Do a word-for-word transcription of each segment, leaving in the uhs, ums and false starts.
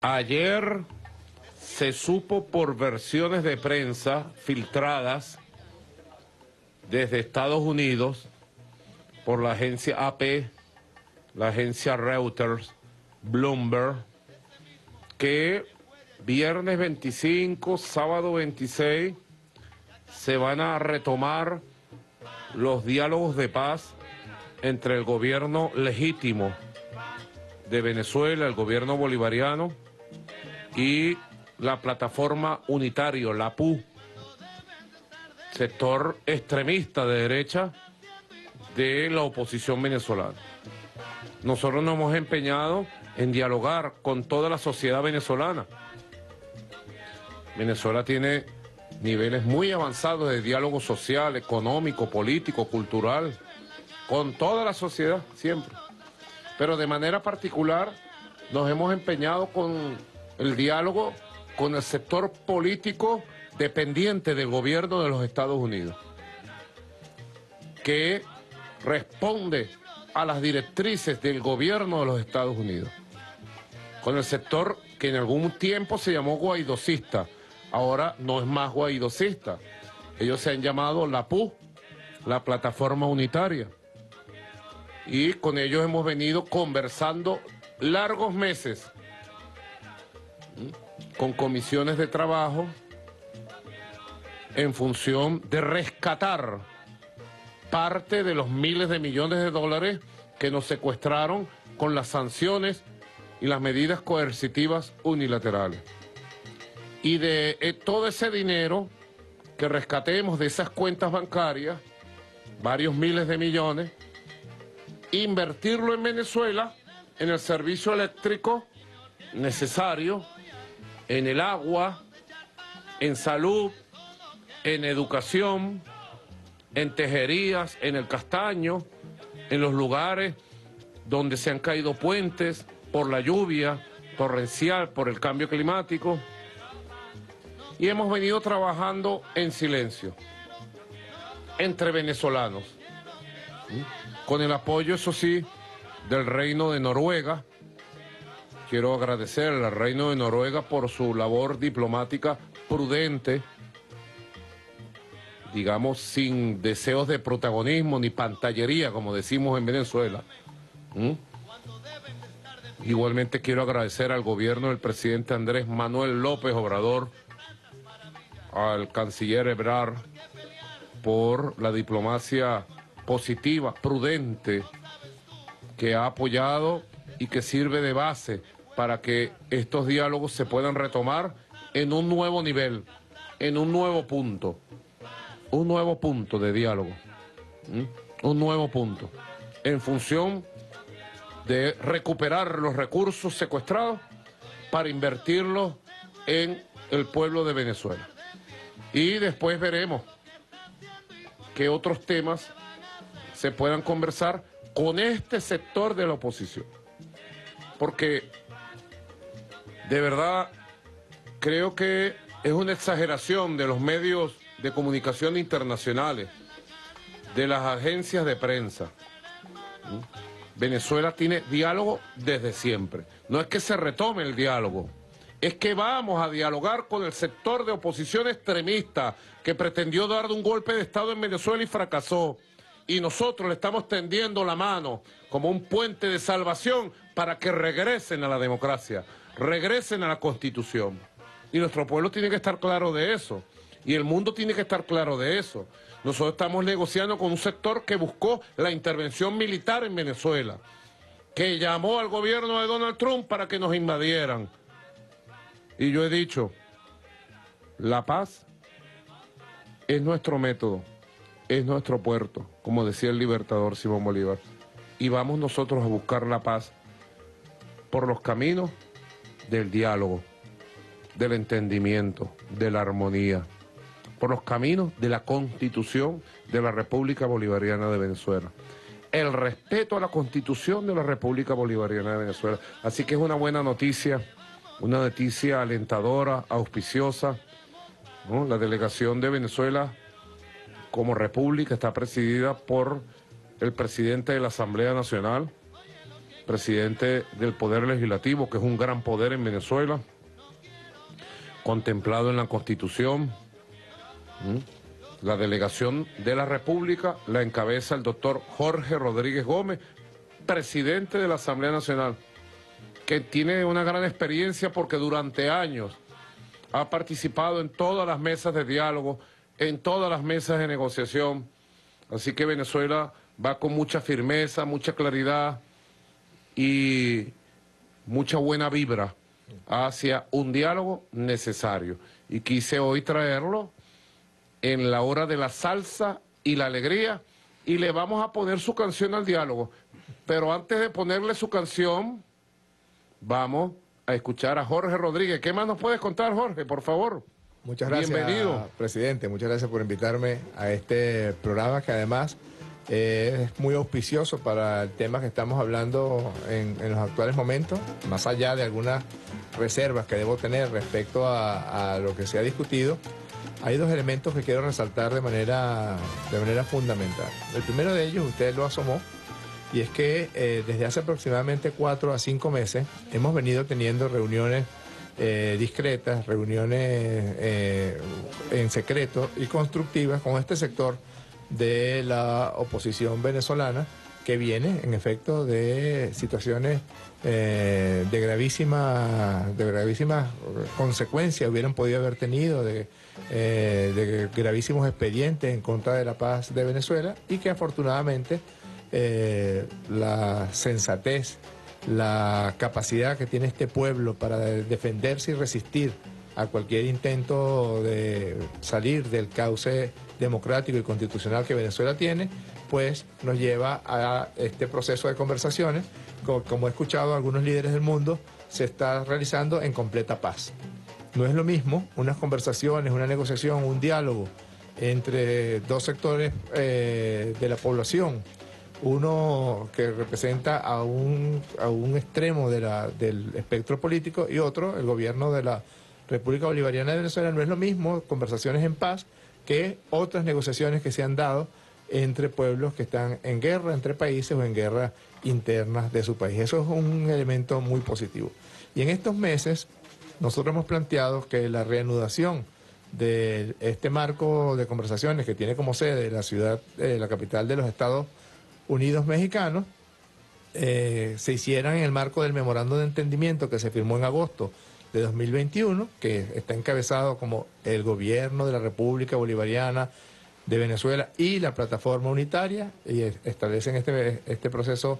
Ayer se supo por versiones de prensa filtradas desde Estados Unidos por la agencia A P, la agencia Reuters, Bloomberg, que viernes veinticinco, sábado veintiséis, se van a retomar los diálogos de paz entre el gobierno legítimo de Venezuela, el gobierno bolivariano, y la Plataforma Unitaria, la P U, sector extremista de derecha de la oposición venezolana. Nosotros nos hemos empeñado en dialogar con toda la sociedad venezolana. Venezuela tiene niveles muy avanzados de diálogo social, económico, político, cultural, con toda la sociedad, siempre. Pero de manera particular nos hemos empeñado con el diálogo con el sector político dependiente del gobierno de los Estados Unidos, que responde a las directrices del gobierno de los Estados Unidos, con el sector que en algún tiempo se llamó guaidocista, ahora no es más guaidocista. Ellos se han llamado la P U, la Plataforma Unitaria, y con ellos hemos venido conversando largos meses, con comisiones de trabajo en función de rescatar parte de los miles de millones de dólares que nos secuestraron con las sanciones y las medidas coercitivas unilaterales. Y de todo ese dinero que rescatemos de esas cuentas bancarias, varios miles de millones, invertirlo en Venezuela, en el servicio eléctrico necesario, en el agua, en salud, en educación, en tejerías, en el castaño, en los lugares donde se han caído puentes por la lluvia torrencial, por el cambio climático. Y hemos venido trabajando en silencio, entre venezolanos, ¿sí? Con el apoyo, eso sí, del Reino de Noruega. Quiero agradecer al Reino de Noruega por su labor diplomática prudente, digamos, sin deseos de protagonismo ni pantallería, como decimos en Venezuela. ¿Mm? Igualmente quiero agradecer al gobierno del presidente Andrés Manuel López Obrador, al canciller Ebrard, por la diplomacia positiva, prudente, que ha apoyado y que sirve de base para que estos diálogos se puedan retomar en un nuevo nivel, en un nuevo punto. Un nuevo punto de diálogo, ¿Mm? un nuevo punto, en función de recuperar los recursos secuestrados para invertirlos en el pueblo de Venezuela. Y después veremos qué otros temas se puedan conversar con este sector de la oposición. Porque de verdad creo que es una exageración de los medios de comunicación internacionales, de las agencias de prensa. Venezuela tiene diálogo desde siempre. No es que se retome el diálogo, es que vamos a dialogar con el sector de oposición extremista que pretendió dar un golpe de Estado en Venezuela y fracasó. Y nosotros le estamos tendiendo la mano como un puente de salvación para que regresen a la democracia, regresen a la Constitución. Y nuestro pueblo tiene que estar claro de eso. Y el mundo tiene que estar claro de eso. Nosotros estamos negociando con un sector que buscó la intervención militar en Venezuela, que llamó al gobierno de Donald Trump para que nos invadieran. Y yo he dicho, la paz es nuestro método, es nuestro puerto, como decía el libertador Simón Bolívar. Y vamos nosotros a buscar la paz por los caminos del diálogo, del entendimiento, de la armonía, por los caminos de la Constitución de la República Bolivariana de Venezuela. El respeto a la Constitución de la República Bolivariana de Venezuela. Así que es una buena noticia, una noticia alentadora, auspiciosa, ¿no? La delegación de Venezuela como república está presidida por el presidente de la Asamblea Nacional, presidente del Poder Legislativo, que es un gran poder en Venezuela, contemplado en la Constitución. ¿Mm? La delegación de la República la encabeza el doctor Jorge Rodríguez Gómez, presidente de la Asamblea Nacional, que tiene una gran experiencia porque durante años ha participado en todas las mesas de diálogo, en todas las mesas de negociación. Así que Venezuela va con mucha firmeza, mucha claridad y mucha buena vibra hacia un diálogo necesario. Y quise hoy traerlo en la hora de la salsa y la alegría, y le vamos a poner su canción al diálogo. Pero antes de ponerle su canción, vamos a escuchar a Jorge Rodríguez. ¿Qué más nos puedes contar, Jorge, por favor? Muchas gracias, bienvenido, presidente. Muchas gracias por invitarme a este programa que además eh, es muy auspicioso para el tema que estamos hablando en, en los actuales momentos, más allá de algunas reservas que debo tener respecto a, a lo que se ha discutido. Hay dos elementos que quiero resaltar de manera, de manera fundamental. El primero de ellos, usted lo asomó, y es que eh, desde hace aproximadamente cuatro a cinco meses hemos venido teniendo reuniones eh, discretas, reuniones eh, en secreto y constructivas con este sector de la oposición venezolana, que viene en efecto de situaciones eh, de gravísimas de gravísimas consecuencias hubieran podido haber tenido, de, eh, de gravísimos expedientes en contra de la paz de Venezuela, y que afortunadamente eh, la sensatez, la capacidad que tiene este pueblo para defenderse y resistir a cualquier intento de salir del cauce democrático y constitucional que Venezuela tiene, pues nos lleva a este proceso de conversaciones. Como he escuchado a algunos líderes del mundo, se está realizando en completa paz. No es lo mismo unas conversaciones, una negociación, un diálogo entre dos sectores eh, de la población. Uno que representa a un, a un extremo de la, del espectro político, y otro, el gobierno de la República Bolivariana de Venezuela. No es lo mismo conversaciones en paz que otras negociaciones que se han dado entre pueblos que están en guerra, entre países o en guerras internas de su país. Eso es un elemento muy positivo. Y en estos meses nosotros hemos planteado que la reanudación de este marco de conversaciones, que tiene como sede la ciudad, eh, la capital de los Estados Unidos mexicanos, eh, se hicieran en el marco del memorando de entendimiento que se firmó en agosto de dos mil veintiuno, que está encabezado como el gobierno de la República Bolivariana de Venezuela y la Plataforma Unitaria, y establecen este, este proceso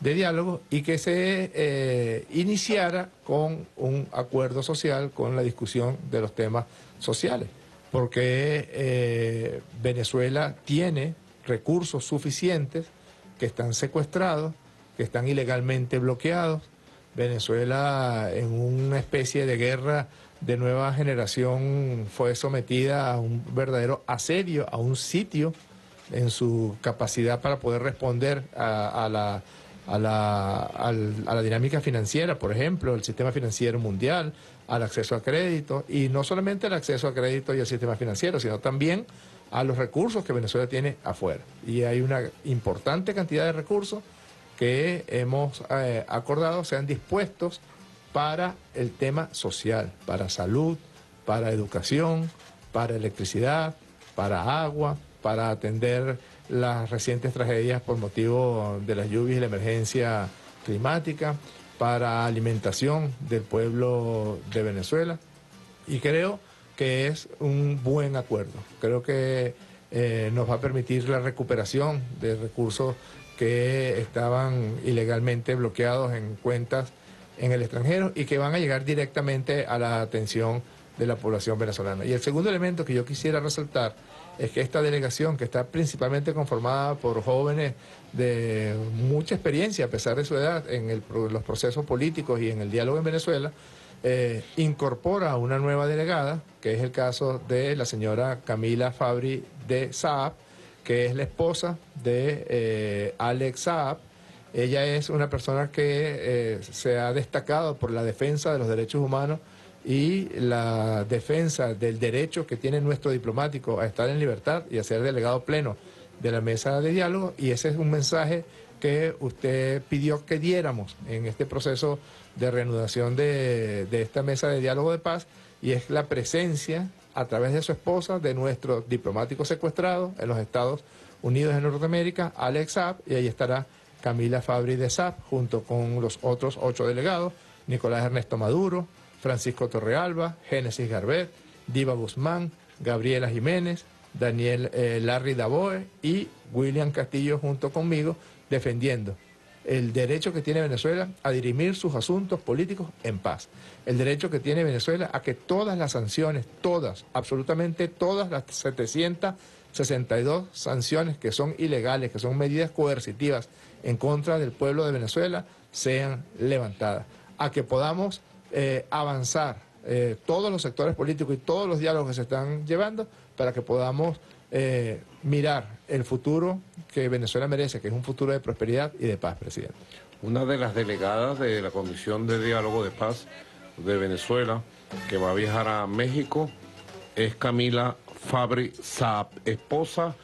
de diálogo, y que se eh, iniciara con un acuerdo social, con la discusión de los temas sociales, porque eh, Venezuela tiene recursos suficientes que están secuestrados, que están ilegalmente bloqueados. Venezuela, en una especie de guerra de nueva generación, fue sometida a un verdadero asedio, a un sitio en su capacidad para poder responder a, a, la, a, la, a la dinámica financiera, por ejemplo, el sistema financiero mundial, al acceso a crédito, y no solamente al acceso a crédito y al sistema financiero, sino también a los recursos que Venezuela tiene afuera. Y hay una importante cantidad de recursos que hemos eh, acordado sean dispuestos para el tema social, para salud, para educación, para electricidad, para agua, para atender las recientes tragedias por motivo de las lluvias y la emergencia climática, para alimentación del pueblo de Venezuela. Y creo que es un buen acuerdo. Creo que eh, nos va a permitir la recuperación de recursos que estaban ilegalmente bloqueados en cuentas en el extranjero, y que van a llegar directamente a la atención de la población venezolana. Y el segundo elemento que yo quisiera resaltar es que esta delegación, que está principalmente conformada por jóvenes de mucha experiencia, a pesar de su edad, en el, los procesos políticos y en el diálogo en Venezuela, eh, incorpora a una nueva delegada, que es el caso de la señora Camila Fabri de Saab, que es la esposa de eh, Alex Saab. Ella es una persona que eh, se ha destacado por la defensa de los derechos humanos y la defensa del derecho que tiene nuestro diplomático a estar en libertad y a ser delegado pleno de la mesa de diálogo, y ese es un mensaje que usted pidió que diéramos en este proceso de reanudación de, de esta mesa de diálogo de paz, y es la presencia a través de su esposa de nuestro diplomático secuestrado en los Estados Unidos de Norteamérica, Alex Saab, y ahí estará Camila Fabri de Saab junto con los otros ocho delegados, Nicolás Ernesto Maduro, Francisco Torrealba, Génesis Garbet, Diva Guzmán, Gabriela Jiménez, Daniel eh, Larry Daboe y William Castillo junto conmigo, defendiendo el derecho que tiene Venezuela a dirimir sus asuntos políticos en paz, el derecho que tiene Venezuela a que todas las sanciones, todas, absolutamente todas las setecientas sesenta y dos sanciones que son ilegales, que son medidas coercitivas en contra del pueblo de Venezuela, sean levantadas, a que podamos eh, avanzar eh, todos los sectores políticos y todos los diálogos que se están llevando para que podamos eh, mirar el futuro que Venezuela merece, que es un futuro de prosperidad y de paz, presidente. Una de las delegadas de la Comisión de Diálogo de Paz de Venezuela, que va a viajar a México, es Camila Fabri Saab, esposa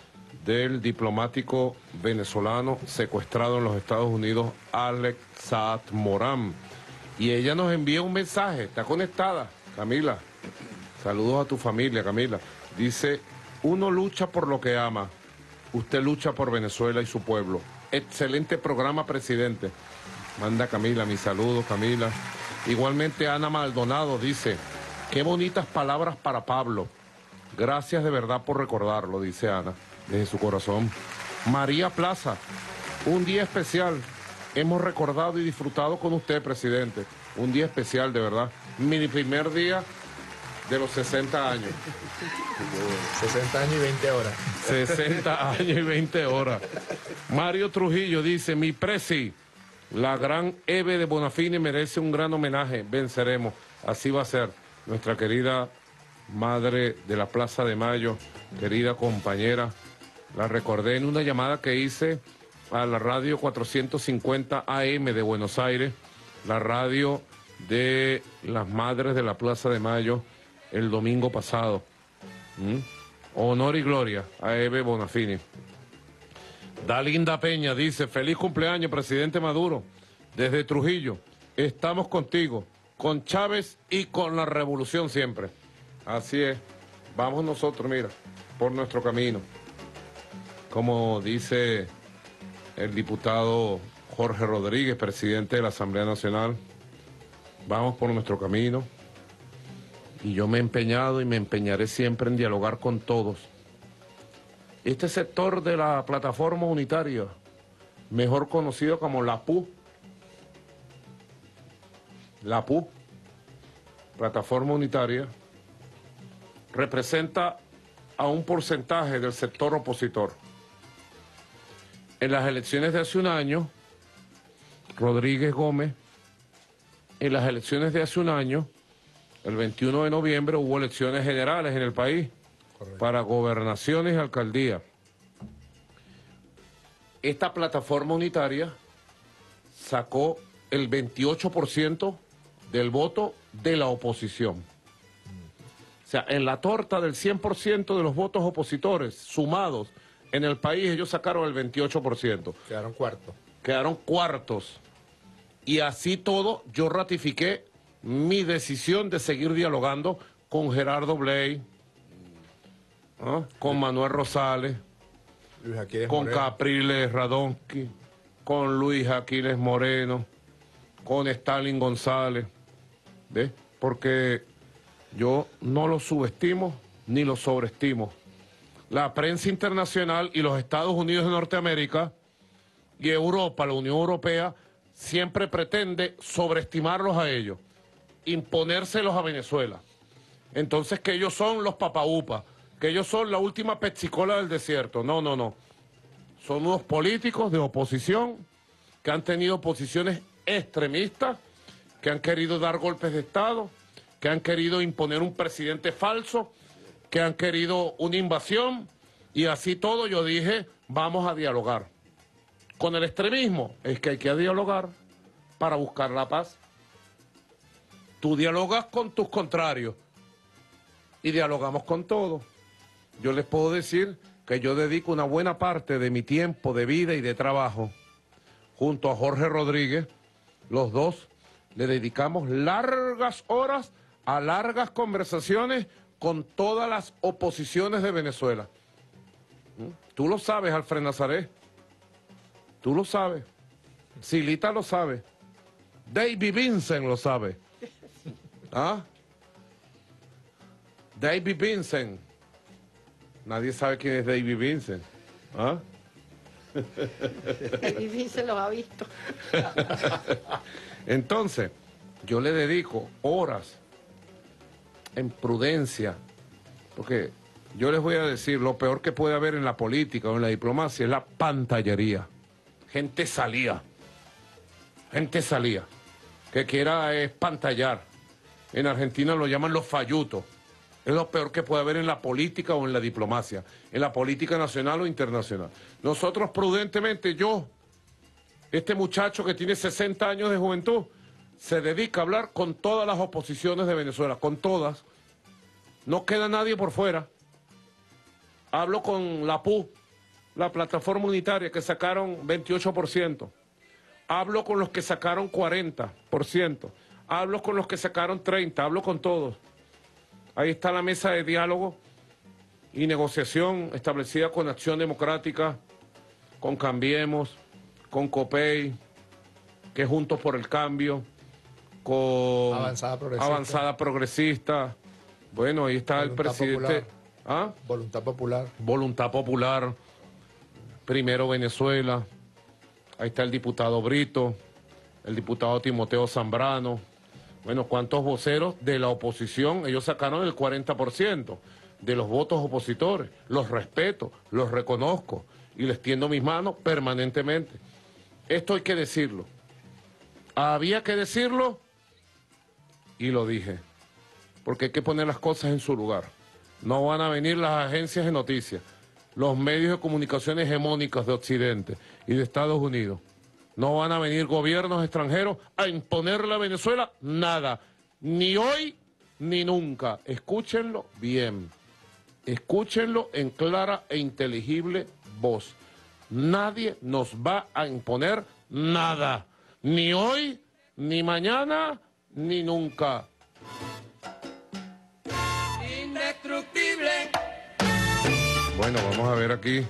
del diplomático venezolano secuestrado en los Estados Unidos, Alex Saab Morán. Y ella nos envía un mensaje, está conectada, Camila. Saludos a tu familia, Camila. Dice, uno lucha por lo que ama, usted lucha por Venezuela y su pueblo. Excelente programa, presidente. Manda Camila, mis saludos, Camila. Igualmente Ana Maldonado dice, qué bonitas palabras para Pablo. Gracias de verdad por recordarlo, dice Ana, desde su corazón. María Plaza, un día especial. Hemos recordado y disfrutado con usted, presidente. Un día especial, de verdad. Mi primer día de los sesenta años. sesenta años y veinte horas. sesenta años y veinte horas. Mario Trujillo dice, mi presi, la gran Hebe de Bonafini merece un gran homenaje. Venceremos. Así va a ser nuestra querida madre de la Plaza de Mayo, querida compañera. La recordé en una llamada que hice a la radio cuatrocientos cincuenta A M de Buenos Aires, la radio de las madres de la Plaza de Mayo, el domingo pasado. ¿Mm? Honor y gloria a Hebe Bonafini. Dalinda Peña dice, feliz cumpleaños, presidente Maduro. Desde Trujillo, estamos contigo, con Chávez y con la revolución siempre. Así es, vamos nosotros, mira, por nuestro camino. Como dice el diputado Jorge Rodríguez, presidente de la Asamblea Nacional, vamos por nuestro camino. Y yo me he empeñado y me empeñaré siempre en dialogar con todos. Este sector de la Plataforma Unitaria, mejor conocido como la P U, la P U, Plataforma Unitaria, representa a un porcentaje del sector opositor. En las elecciones de hace un año, Rodríguez Gómez, en las elecciones de hace un año, el veintiuno de noviembre, hubo elecciones generales en el país. Correcto. Para gobernaciones y alcaldías. Esta plataforma unitaria sacó el veintiocho por ciento del voto de la oposición. O sea, en la torta del cien por ciento de los votos opositores sumados en el país, ellos sacaron el veintiocho por ciento. Quedaron cuartos. Quedaron cuartos. Y así todo, yo ratifiqué mi decisión de seguir dialogando con Gerardo Bley, ¿no? Con Manuel Rosales, Luis Aquiles con Moreno. Capriles Radonsky, con Luis Aquiles Moreno, con Stalin González, ¿ves? Porque yo no los subestimo ni los sobreestimo. La prensa internacional y los Estados Unidos de Norteamérica y Europa, la Unión Europea, siempre pretende sobreestimarlos a ellos, imponérselos a Venezuela. Entonces, que ellos son los papaupas, que ellos son la última pepsicola del desierto. No, no, no. Son unos políticos de oposición que han tenido posiciones extremistas, que han querido dar golpes de Estado, que han querido imponer un presidente falso, que han querido una invasión, y así todo yo dije, vamos a dialogar. Con el extremismo es que hay que dialogar para buscar la paz. Tú dialogas con tus contrarios y dialogamos con todos. Yo les puedo decir que yo dedico una buena parte de mi tiempo de vida y de trabajo junto a Jorge Rodríguez, los dos le dedicamos largas horas a largas conversaciones con todas las oposiciones de Venezuela. Tú lo sabes, Alfred Nazaret. Tú lo sabes. Silita lo sabe. David Vincent lo sabe. ¿Ah? David Vincent. Nadie sabe quién es David Vincent. ¿Ah? David Vincent los ha visto. Entonces, yo le dedico horas en prudencia, porque yo les voy a decir, lo peor que puede haber en la política o en la diplomacia es la pantallería. Gente salía, gente salía, que quiera es pantallar. En Argentina lo llaman los fallutos. Es lo peor que puede haber en la política o en la diplomacia, en la política nacional o internacional. Nosotros prudentemente, yo, este muchacho que tiene sesenta años de juventud, se dedica a hablar con todas las oposiciones de Venezuela, con todas. No queda nadie por fuera. Hablo con la P U, la Plataforma Unitaria, que sacaron veintiocho por ciento. Hablo con los que sacaron cuarenta por ciento. Hablo con los que sacaron treinta por ciento. Hablo con todos. Ahí está la mesa de diálogo y negociación establecida con Acción Democrática, con Cambiemos, con COPEI, que es Juntos por el Cambio, con Avanzada Progresista. Avanzada Progresista. Bueno, ahí está Voluntad el presidente. Popular. ¿Ah? Voluntad Popular. Voluntad Popular. Primero Venezuela. Ahí está el diputado Brito, el diputado Timoteo Zambrano. Bueno, ¿cuántos voceros de la oposición? Ellos sacaron el cuarenta por ciento de los votos opositores. Los respeto, los reconozco y les tiendo mis manos permanentemente. Esto hay que decirlo. Había que decirlo y lo dije. Porque hay que poner las cosas en su lugar. No van a venir las agencias de noticias, los medios de comunicación hegemónicos de Occidente y de Estados Unidos. No van a venir gobiernos extranjeros a imponerle a Venezuela nada. Ni hoy, ni nunca. Escúchenlo bien. Escúchenlo en clara e inteligible voz. Nadie nos va a imponer nada. Ni hoy, ni mañana, ni nunca. Indestructible. Bueno, vamos a ver aquí.